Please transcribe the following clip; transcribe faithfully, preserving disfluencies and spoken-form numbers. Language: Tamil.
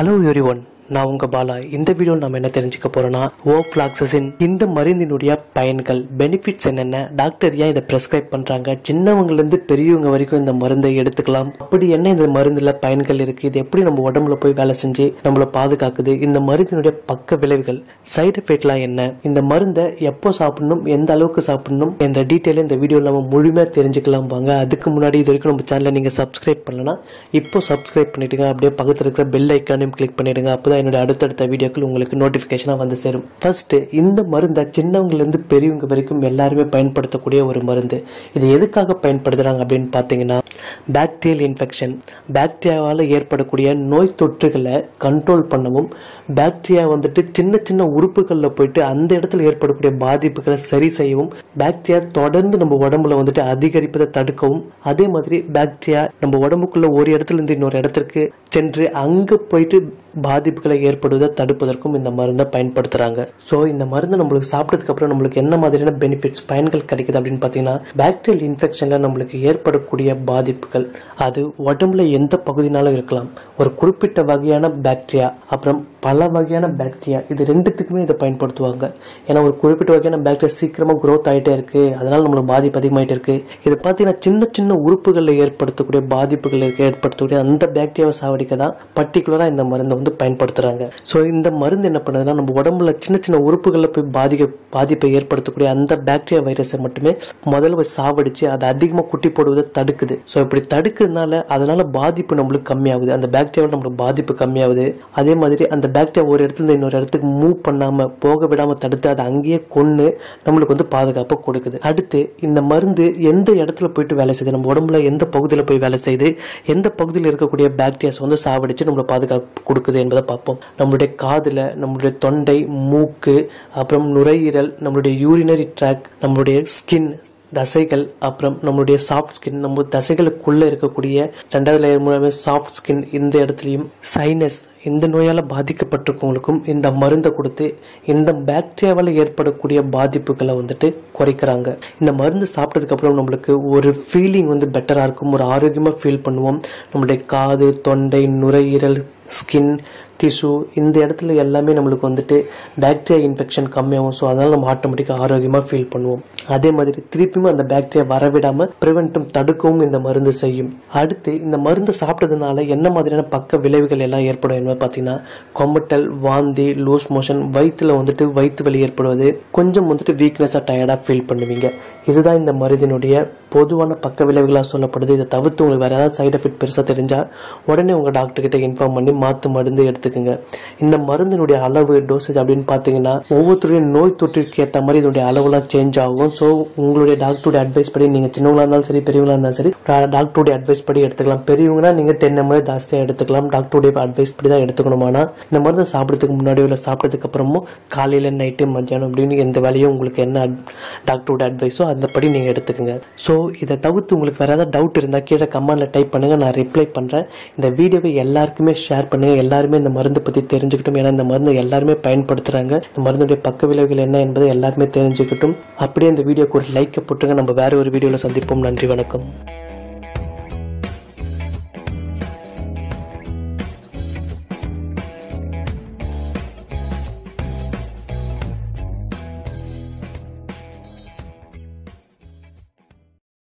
Hello everyone, நான் உங்க பாலா. இந்த வீடியோல நாம என்ன தெரிஞ்சிக்க போறோம்னா ofloxacin இந்த மருந்தினுடைய பயன்கள் பெனிஃபிட்ஸ் என்னென்ன டாக்டர் ஏன் இத பிரெஸ்கிரைப் பண்றாங்க சின்னவங்க இருந்து பெரியவங்க வரைக்கும் இந்த மருந்தை எடுத்துக்கலாம் அப்படி என்ன இந்த மருந்துல பயன்கள் இருக்கு இது எப்படி நம்ம உடம்புல போய் வேலை செஞ்சு நம்மள பாதுகாக்குது இந்த மருந்தினுடைய பக்க விளைவுகள் சைடு எஃபெக்ட்லாம் என்ன இந்த மருந்தை எப்போ சாப்பிடணும் எந்த அளவுக்கு சாப்பிடணும் இந்த டீடைல் இந்த வீடியோல நாம முழுமையா தெரிஞ்சிக்கலாம் வாங்க அதுக்கு முன்னாடி இது வரைக்கும் நம்ம சேனலை நீங்க சப்ஸ்கிரைப் பண்ணலனா இப்போ சப்ஸ்கிரைப் பண்ணிடுங்க அப்படியே பக்கத்துல இருக்கிற பெல் ஐகானையும் கிளிக் பண்ணிடுங்க அப்பதான் In the அடுத்த அடுத்த வீடியோக்கள் உங்களுக்கு நோட்டிபிகேஷனா வந்து சேரும் ஃபர்ஸ்ட் இந்த மருந்து சின்னவங்கல இருந்து பெரியவங்க வரைக்கும் எல்லாரும் பயன்படுத்தக்கூடிய ஒரு மருந்து இது எதுக்காக பயன்படுத்துறாங்க அப்படினு பாத்தீங்கன்னா பாக்டீரியல் இன்ஃபெக்ஷன் பாக்டீரியாவால ஏற்படக்கூடிய நோய் தொற்றுகளை கண்ட்ரோல் பண்ணவும் பாக்டீரியா வந்துட்டு சின்ன சின்ன உறுப்புகள்ல போயிடு அந்த இடத்துல ஏற்படக்கூடிய பாதிப்புகளை சரி செய்யவும் பாக்டீரியா தொடர்ந்து நம்ம உடம்புல வந்துட்டு அதிகரிப்பதை தடுக்கவும் அதே மாதிரி பாக்டீரியா நம்ம உடம்புக்குள்ள ஒரு இடத்துல இருந்து இன்னொரு இடத்துக்கு சென்று அங்க போயிடு பாதிப்புகள் ஏற்படுவதை தடுப்பதற்கும் இந்த மருந்தை பயன்படுத்துறாங்க சோ இந்த மருந்து நம்மளுக்கு சாப்பிட்டதுக்கு அப்புறம் நமக்கு என்ன மாதிரியான பெனிஃபிட்ஸ் பயன்கள் கிடைக்குது அப்படினு பாத்தீங்கன்னா பாக்டீரியல் இன்ஃபெக்ஷன்ல நமக்கு ஏற்படக்கூடிய பாதிப்புகள் அது உடம்புல எந்த பகுதினாலும் இருக்கலாம் ஒரு குறிப்பிட்ட வகையான பாக்டீரியா அப்புறம் பல வகையான பாக்டீரியா இது ரெண்டுத்துக்குமே இத பயன்படுத்துவாங்க ஏனா ஒரு குறிப்பிட்ட வகையான பாக்டீரியா சீக்கிரமா growth ஆயிட்டே இருக்கு அதனால நமக்கு பாதிப்பு அதிகமாயிட்டே இருக்கு இது பாத்தீங்கன்னா சின்ன சின்ன உறுப்புகள்ல ஏற்படுத்தக்கூடிய பாதிப்புகளை ஏற்படுத்தக்கூடிய அந்த பாக்டீரியாவை சாவடிக்க தான் பர்టిక్యులரா இந்த மருந்து வந்து பயன்படுத்த So in the Marin in a Panana Bodamula Chinachina Urupala Badi Badi Air Pertukuria and the bacteria virus Matame, Mother was Savadichi, the Adigma Kutipodu the Tadik. So Pritadikanala, Adana Badi Punamlu Kamia with and the bacteria number Badi Pukamia with Ade Madri and the bacteria were in or move Panama, Poga Badama Tadata, the Angia Kune, Namukun the Padaka Kodaka. Adite in the Marinde, Yen the Yatla Pit Valis, and Bodamla in the Pogdilla Valis, Yen the Pogdilla bacteria on the Savadich and Padaka Kuruka and the Papa. நம்மளுடைய காதுல நம்மளுடைய தொண்டை மூக்கு அப்புறம் நுரையீரல் நம்மளுடைய urinary tract நம்மளுடைய skin தசைகள் அப்புறம் நம்மளுடைய சாஃப்ட் ஸ்கின் நம்ம தசைகளுக்குள்ள இருக்கக்கூடிய இரண்டாவது லேயர் மூலமே சாஃப்ட் ஸ்கின் இந்த இடத்துலயும் சைனஸ் இந்த நோயால பாதிக்கப்பட்டவங்களுக்கும் இந்த மருந்தை கொடுத்து இந்த பாக்டீரியாவால ஏற்படக்கூடிய பாதிப்புகளை வந்துட்டு குறைக்கறாங்க இந்த மருந்து சாப்பிட்டதுக்கு அப்புறம் நமக்கு ஒரு ஃபீலிங் வந்து பெட்டரா இருக்கும் ஒரு ஆரோக்கியமா ஃபீல் பண்ணுவோம் நம்மளுடைய காது தொண்டை நுரையீரல் ஸ்கின் tissue இந்த இடத்துல எல்லாமே நமக்கு வந்துட்டு பாக்டீரியா இன்ஃபெக்ஷன் கம்மியாகும் சோ அதனால நம்ம ஆட்டோமேட்டிக்கா ஆரோக்கியமா ஃபீல் பண்ணுவோம் அதே மாதிரி திருப்பியும் அந்த பாக்டீரியா வரவிடாம பிரிவென்ட்டும் தடுக்கவும் இந்த மருந்து செய்யும் அடுத்து இந்த மருந்து சாப்பிட்டதனால என்ன மாதிரியான பக்க விளைவுகள் எல்லாம் ஏற்படும் என்ன பாத்தீங்கன்னா கொமட்டல் வாந்தி லூஸ் மோஷன் வயித்துல வந்துட்டு வயித்து வலி ஏற்படுவது கொஞ்சம் வந்துட்டு வீக்னஸா டயர்டா ஃபீல் பண்ணுவீங்க இதுதான் இந்த மருந்தினுடைய பொதுவான பக்க விளைவுகளா சொல்லப்படுது இத தவிர்த்து உங்களுக்கு வேற ஏதாவது சைடு எஃபெக்ட் பெருசா தெரிஞ்சா உடனே உங்க டாக்டர் கிட்ட இன்ஃபார்ம் பண்ணி மாத்து மருந்து எடுத்துக்கங்க இந்த மருந்தினுடைய அளவு டோசேஜ் அப்படினு பாத்தீங்கன்னா ஒவ்வொருத்தருடைய நோய் தொற்றுக்கு ஏத்த மாதிரி இதோட அளவுலாம் சேஞ்ச் ஆகும் சோ உங்களுடைய டாக்டரோட அட்வைஸ் படி நீங்க சின்னவங்களா இருந்தாலும் சரி பெரியவங்களா இருந்தாலும் சரி டாக்டரோட அட்வைஸ் படி எடுத்துக்கலாம் பெரியவங்கனா நீங்க ten M L ஜாஸ்தியா எடுத்துக்கலாம் டாக்டரோட அட்வைஸ் படி தான் எடுத்துக்கணுமானா இந்த மருந்தை சாப்பிடுறதுக்கு முன்னாடி இல்ல சாப்பிட்டதுக்கு அப்புறமும் காலையில நைட் மத்தியானம் அப்படினு எந்த வேலையும் உங்களுக்கு என்ன டாக்டரோட அட்வைஸோ அந்த படி நீங்க எடுத்துக்கங்க சோ இத தவிர்த்து உங்களுக்கு வேற ஏதாவது டவுட் இருந்தா கீழ கமெண்ட்ல டைப் பண்ணுங்க நான் ரிப்ளை பண்றேன் இந்த வீடியோவை எல்லாருக்குமே ஷேர் பண்ணுங்க எல்லாரும் இந்த மருந்து பத்தி தெரிஞ்சுக்கிட்டோம் ஏன்னா இந்த மருந்து எல்லாரும் பயன்படுத்துறாங்க இந்த மருந்துடைய பக்க விளைவுகள் என்ன என்பதை எல்லாரும் தெரிஞ்சுக்கிட்டோம் அப்படியே இந்த வீடியோக்கு ஒரு லைக் போட்டுங்க நம்ம வேற ஒரு வீடியோல சந்திப்போம் நன்றி வணக்கம்